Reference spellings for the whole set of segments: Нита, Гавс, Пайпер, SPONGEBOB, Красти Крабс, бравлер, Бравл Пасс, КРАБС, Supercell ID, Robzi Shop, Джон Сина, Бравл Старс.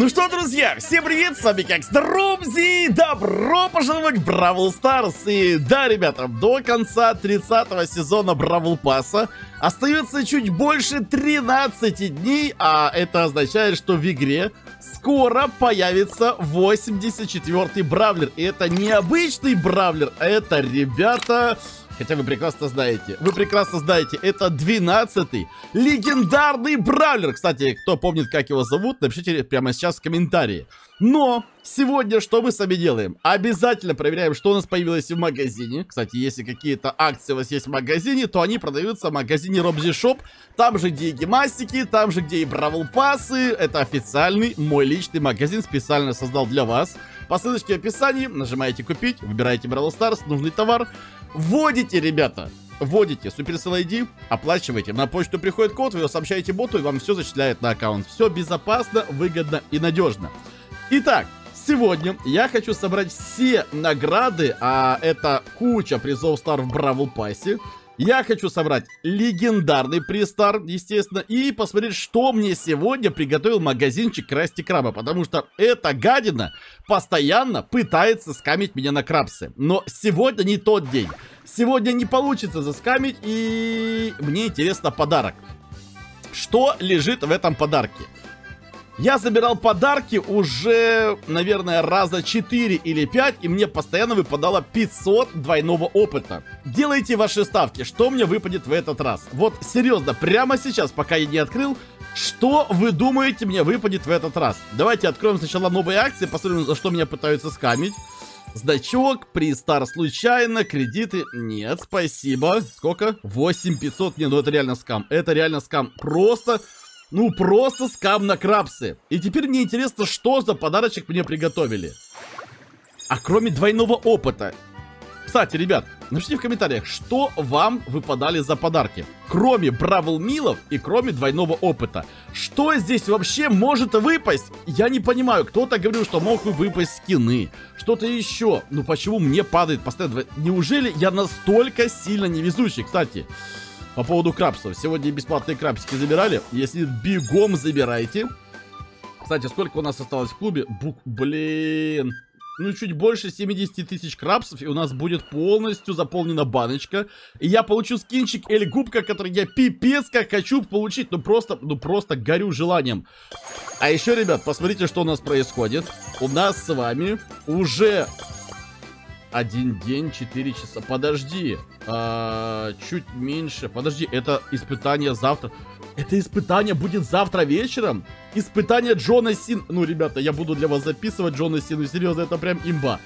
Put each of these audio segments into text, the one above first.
Ну что, друзья, всем привет, с вами как Robzi, добро пожаловать в Бравл Старс. И да, ребята, до конца 30-го сезона Бравл Пасса остается чуть больше 13 дней, а это означает, что в игре скоро появится 84-й бравлер. И это необычный бравлер, это, ребята... Хотя вы прекрасно знаете, это 12-й легендарный бравлер. Кстати, кто помнит, как его зовут, напишите прямо сейчас в комментарии. Но сегодня что мы с вами делаем? Обязательно проверяем, что у нас появилось в магазине. Кстати, если какие-то акции у вас есть в магазине, то они продаются в магазине Robzi Shop. Там же, где и гемастики, там же, где и Бравл Пассы. Это официальный мой личный магазин, специально создал для вас. По ссылочке в описании нажимаете «Купить», выбираете Бравл Старс, нужный товар. Вводите, ребята, вводите Supercell ID, оплачиваете. На почту приходит код, вы его сообщаете боту, и вам все зачисляет на аккаунт. Все безопасно, выгодно и надежно. Итак, сегодня я хочу собрать все награды, а это куча призов стар в Бравл Пассе. Я хочу собрать легендарный приз стар, естественно, и посмотреть, что мне сегодня приготовил магазинчик Красти Краба, потому что эта гадина постоянно пытается скамить меня на крабсы. Но сегодня не тот день. Сегодня не получится заскамить, и мне интересно подарок. Что лежит в этом подарке? Я забирал подарки уже, наверное, раза 4 или 5, и мне постоянно выпадало 500 двойного опыта. Делайте ваши ставки, что мне выпадет в этот раз. Вот серьезно, прямо сейчас, пока я не открыл, что вы думаете мне выпадет в этот раз? Давайте откроем сначала новые акции, посмотрим, за что меня пытаются скамить. Значок, приз стар случайно, кредиты, нет, спасибо. Сколько? 8500, не, ну это реально скам, просто... Ну, просто скам на крабсы. И теперь мне интересно, что за подарочек мне приготовили. А кроме двойного опыта. Кстати, ребят, напишите в комментариях, что вам выпадали за подарки. Кроме Бравл Милов и кроме двойного опыта. Что здесь вообще может выпасть? Я не понимаю. Кто-то говорил, что мог выпасть скины. Что-то еще. Ну, почему мне падает постоянно? Неужели я настолько сильно невезучий? Кстати... По поводу крабсов. Сегодня бесплатные крабсики забирали. Если бегом забирайте. Кстати, сколько у нас осталось в клубе? Блин. Ну, чуть больше 70 тысяч крабсов. И у нас будет полностью заполнена баночка. И я получу скинчик Эль Губка, который я пипец как хочу получить. Ну, просто горю желанием. А еще, ребят, посмотрите, что у нас происходит. У нас с вами уже... 1 день, 4 часа. Подожди. Чуть меньше. Подожди, это испытание завтра. Это испытание будет завтра вечером? Испытание Джона Сина. Ну, ребята, я буду для вас записывать Джона Сину. Серьезно, это прям имба.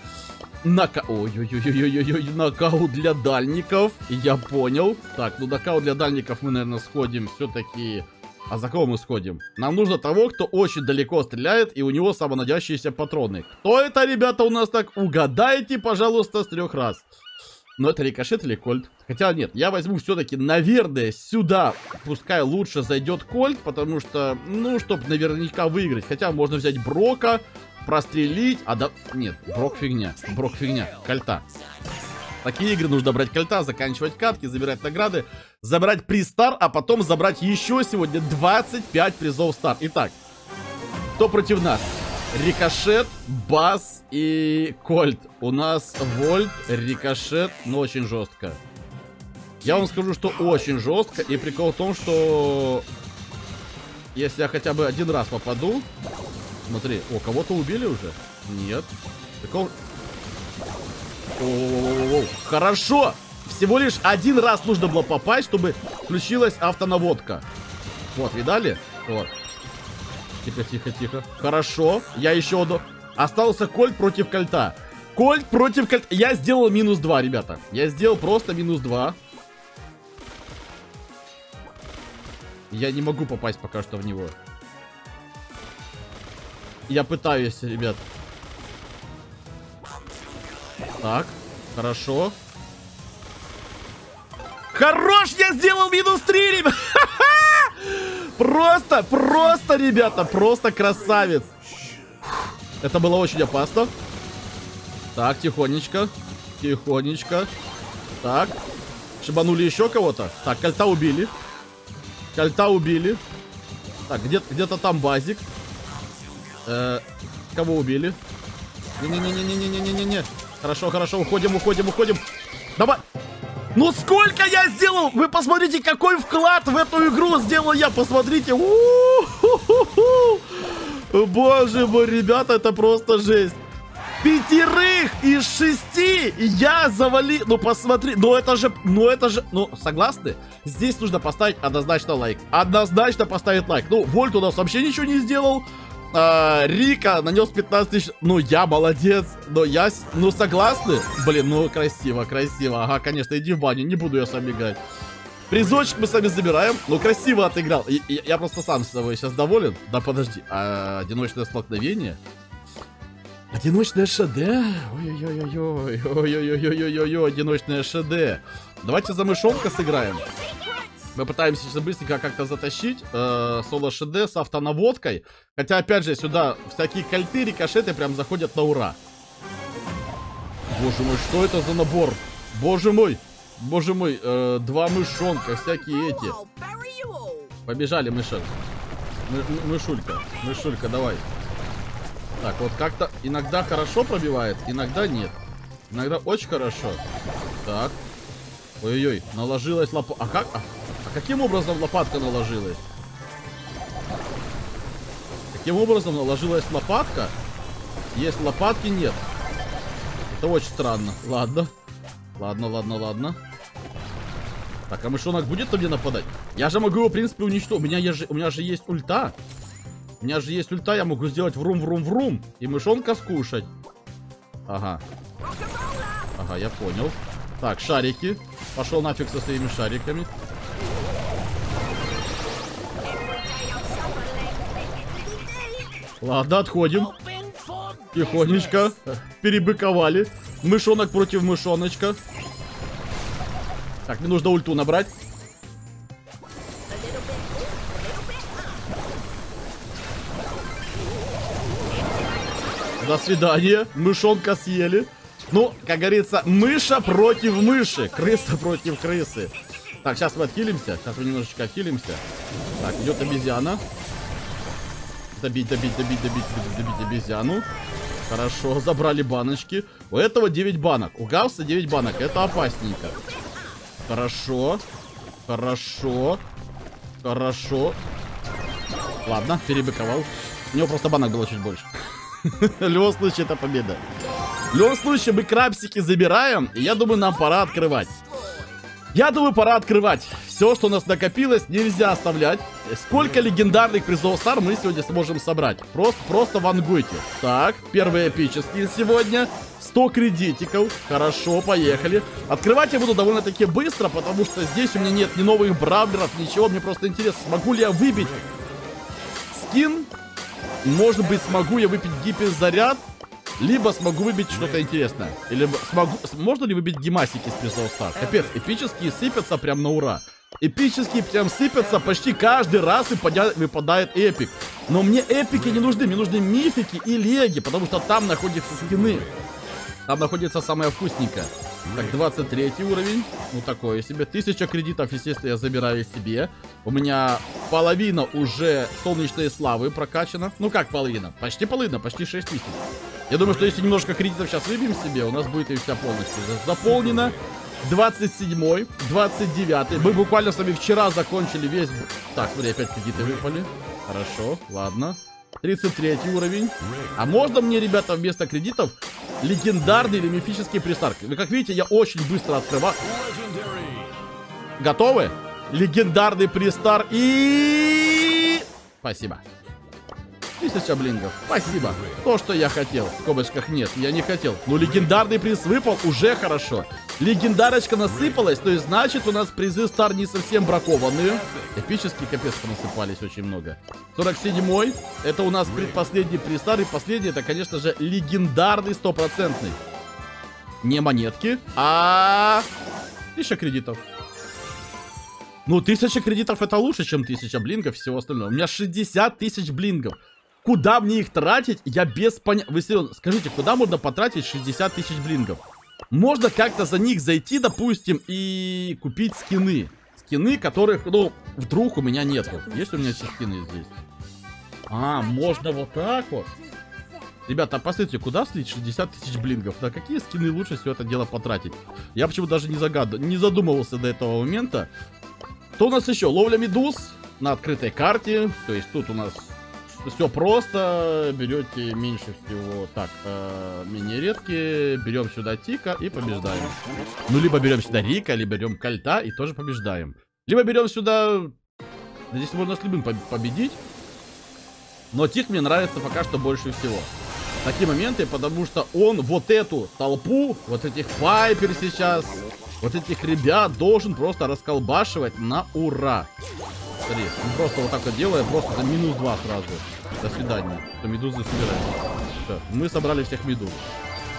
Ой-ой-ой-ой-ой-ой. Нокаут для дальников. Я понял. Так, ну нокаут для дальников мы, наверное, сходим все-таки... А за кого мы сходим? Нам нужно того, кто очень далеко стреляет, и у него самонадящиеся патроны. Кто это, ребята, у нас так? Угадайте, пожалуйста, с 3 раз. Но это рикошет или кольт? Хотя нет, я возьму все-таки, наверное, сюда. Пускай лучше зайдет кольт, потому что, ну, чтобы наверняка выиграть. Хотя можно взять Брока, прострелить, а да... Нет, Брок фигня, кольта. Такие игры нужно брать кольта, заканчивать катки, забирать награды, забрать приз стар, а потом забрать еще сегодня 25 призов стар. Итак, кто против нас? Рикошет, Бас и Кольт. У нас Вольт, Рикошет, но очень жестко. Я вам скажу, что очень жестко. И прикол в том, что если я хотя бы один раз попаду... Смотри, о, кого-то убили уже? Нет. Прикол... О-о-о-о-о. Хорошо! Всего лишь 1 раз нужно было попасть, чтобы включилась автонаводка. Вот, видали? Вот. Тихо-тихо-тихо. Хорошо. Я еще одну. Остался Кольт против Кольта. Кольт против Кольта. Я сделал -2, ребята. Я сделал просто -2. Я не могу попасть пока что в него. Я пытаюсь, ребят. Так, хорошо. Хорош, я сделал -3, ребят. Просто, ребята, просто красавец. Это было очень опасно. Так, тихонечко. Так, шибанули еще кого-то. Так, кольта убили. Так, где-то там базик. Кого убили? Не-не-не-не-не-не-не-не-не. Хорошо, хорошо, уходим, уходим, уходим. Давай. Ну сколько я сделал? Вы посмотрите, какой вклад в эту игру сделал я. Посмотрите. Боже мой, ребята, это просто жесть. 5 из 6 я завалил. Ну посмотри, ну это же, ну согласны? Здесь нужно поставить однозначно лайк. Однозначно поставить лайк. Ну, Вольт у нас вообще ничего не сделал. Рика нанес 15 тысяч. Ну, я молодец. Но я... Ну, согласны? Блин, ну, красиво, красиво. Ага, конечно, иди в баню. Не буду я с вами играть. Призочек мы с вами забираем. Ну, красиво отыграл. Я просто сам с собой сейчас доволен. Да, подожди. Одиночное столкновение? Одиночное ШД? Ой-ой-ой-ой. Ой-ой-ой-ой-ой-ой. Одиночное ШД. Давайте за мышонка сыграем. Мы пытаемся сейчас быстренько как-то затащить соло ШД с автонаводкой. Хотя, опять же, сюда всякие кольты, рикошеты прям заходят на ура. Боже мой, что это за набор? Боже мой! Боже мой, 2 мышонка, всякие эти. Побежали, мышек. Мышулька, мышулька, давай. Так, вот как-то иногда хорошо пробивает, иногда нет. Иногда очень хорошо. Так. Ой-ой-ой, наложилась лопатка. А как? Каким образом лопатка наложилась? Каким образом наложилась лопатка? Есть лопатки, нет. Это очень странно. Ладно. Ладно, ладно, ладно. Так, а мышонок будет на меня нападать? Я же могу его, в принципе, уничтожить. У меня же есть ульта. У меня же есть ульта, я могу сделать врум-врум-врум. И мышонка скушать. Ага. Ага, я понял. Так, шарики. Пошел нафиг со своими шариками. Ладно, отходим. Тихонечко. Перебыковали. Мышонок против мышоночка. Так, мне нужно ульту набрать. До свидания. Мышонка съели. Ну, как говорится, мыша против мыши. Крыса против крысы. Так, сейчас мы отхилимся. Сейчас мы немножечко отхилимся. Так, идет обезьяна. Добить обезьяну. Хорошо, забрали баночки. У этого 9 банок. У Гавса 9 банок. Это опасненько. Хорошо. Хорошо. Хорошо. Ладно, перебыковал. У него просто банок было чуть больше. В любом случае, это победа. В любом случае, мы крабсики забираем. И я думаю, нам пора открывать. Я думаю, пора открывать. Все, что у нас накопилось, нельзя оставлять. Сколько легендарных призов Стар мы сегодня сможем собрать? Просто вангуйте. Так, первые эпические сегодня. 100 кредитиков. Хорошо, поехали. Открывать я буду довольно-таки быстро, потому что здесь у меня нет ни новых бравлеров, ничего. Мне просто интересно, смогу ли я выбить скин. Может быть, смогу я выбить гиперзаряд. Либо смогу выбить что-то интересное. Или смогу... Можно ли выбить гемасики с призов Стар? Капец, эпические сыпятся прям на ура. Эпические прям сыпятся почти каждый раз, и выпадает эпик. Но мне эпики не нужны. Мне нужны мифики и леги, потому что там находятся скины. Там находится самое вкусненькое. Так, 23 уровень. Ну, такое себе. 1000 кредитов, естественно, я забираю себе. У меня половина уже солнечной славы прокачана. Ну, как половина? Почти половина, почти 6000. Я думаю, что если немножко кредитов сейчас выбьем себе, у нас будет и вся полностью заполнена. 27-й, 29-й. Мы буквально с вами вчера закончили весь... Так, смотри, опять кредиты выпали. Хорошо, ладно. 33 уровень. А можно мне, ребята, вместо кредитов легендарный или мифический пристарк? Вы как видите, я очень быстро открываю. Готовы? Легендарный пристар и... Спасибо. 1000 блингов. Спасибо. То, что я хотел. В кобочках нет, я не хотел. Но легендарный приз выпал, уже хорошо. Легендарочка насыпалась, то есть значит у нас призы Стар не совсем бракованные. Эпические капец насыпались очень много. 47-й. Это у нас предпоследний приз Стар. И последний это, конечно же, легендарный 100%. Не монетки, а 1000 кредитов. Ну, 1000 кредитов это лучше, чем 1000 блингов и всего остального. У меня 60 000 блингов. Куда мне их тратить, я без понятия. Вы серьезно, скажите, куда можно потратить 60 000 блингов? Можно как-то за них зайти, допустим, и купить скины. Скины, которых, ну, вдруг у меня нету. Есть у меня все скины здесь? А, можно вот так вот. Ребята, а посмотрите, куда слить 60 тысяч блингов? На какие скины лучше все это дело потратить? Я почему даже не задумывался до этого момента. Что у нас еще? Ловля медуз на открытой карте. То есть тут у нас все просто. Берете меньше всего. Так, менее редкие. Берем сюда Тика и побеждаем. Ну, либо берем сюда Рика, либо берем Кольта и тоже побеждаем. Либо берем сюда... Здесь можно с любым победить. Но Тик мне нравится пока что больше всего. Такие моменты, потому что он вот эту толпу, вот этих Пайпер сейчас, вот этих ребят должен просто расколбашивать на ура. Смотри, он просто вот так вот делает, просто за -2 сразу. До свидания. Что медузы собирают. Все, мы собрали всех медуз.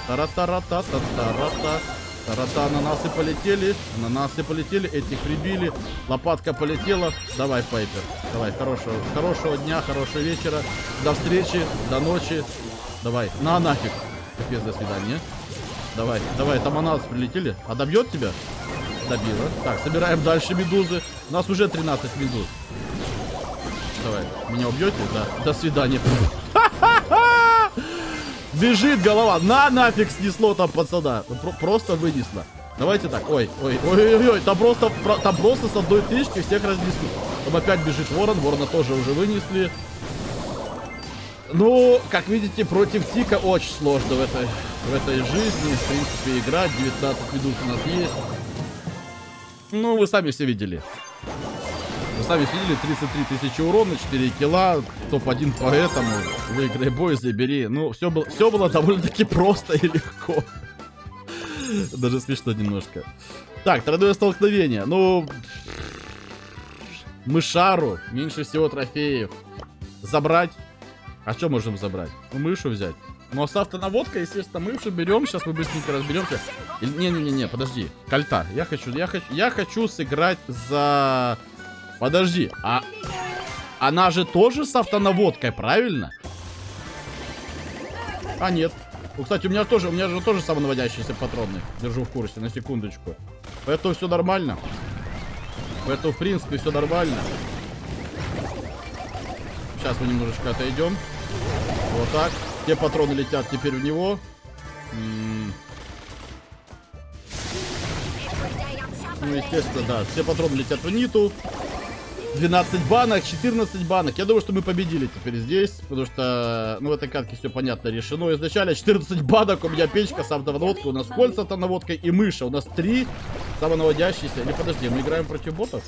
Тара-та-ра-та-та-та-ра-та. Тарата, ананасы полетели. Ананасы полетели, этих прибили. Лопатка полетела. Давай, Пайпер. Давай, хорошего дня, хорошего вечера. До встречи, до ночи. Давай, на нафиг. Капец, до свидания. Давай, давай, там ананасы прилетели. А добьет тебя? Добила. Так, собираем дальше медузы. У нас уже 13 медуз. Давай, меня убьете? Да. До свидания. Бежит голова. На нафиг снесло там пацана. Просто вынесло. Давайте так. Ой, ой, ой, ой, ой. Там просто с одной тычки всех разнесли. Там опять бежит ворон. Ворона тоже уже вынесли. Ну, как видите, против Тика очень сложно в этой жизни. В принципе, играть. 19 минут у нас есть. Ну, вы сами все видели. Вы сами видели, 33 тысячи урона, 4 килла, топ-1, поэтому выиграй бой, забери. Ну, все было довольно-таки просто и легко. Даже смешно немножко. Так, тройное столкновение. Ну, мышару, меньше всего трофеев. Забрать. А что можем забрать? Ну, мышу взять. Ну, а с автонаводкой, естественно, мышу берем. Сейчас мы быстренько разберемся. Не-не-не, подожди. Кольта. Я хочу сыграть за... Подожди, а она же тоже с автонаводкой, правильно? А нет. Ну, кстати, у меня же тоже самонаводящиеся патроны. Держу в курсе, на секундочку. Поэтому все нормально. Поэтому, в принципе, все нормально. Сейчас мы немножечко отойдем. Вот так. Те патроны летят теперь в него. Ну, естественно, да. Все патроны летят в Ниту. 12 банок, 14 банок. Я думаю, что мы победили теперь здесь. Потому что, ну, в этой катке все понятно решено. Изначально 14 банок. У меня печка, самонаводка. У нас кольца самонаводка и мыша. У нас 3 самонаводящиеся. Или подожди, мы играем против ботов?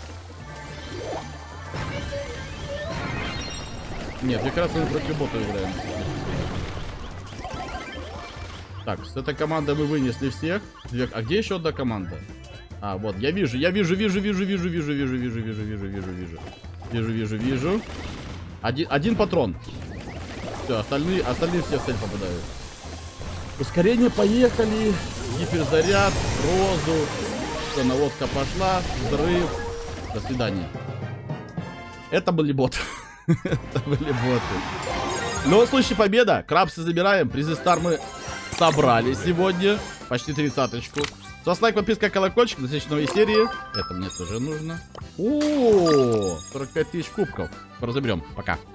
Нет, как раз мы против ботов играем. Так, с этой командой мы вынесли всех. А где еще одна команда? А, вот, я вижу. Один патрон. Все, остальные все в цель попадают. Ускорение, поехали. Гиперзаряд, розу. Все, наводка пошла. Взрыв. До свидания. Это были боты. Это были боты. Но в случае победа, Крабсы забираем. Призы Стар мы собрали сегодня. Почти 30-очку. С вас лайк, подписка, колокольчик. До следующей новой серии. Это мне тоже нужно. О, 45 тысяч кубков. Разберем. Пока.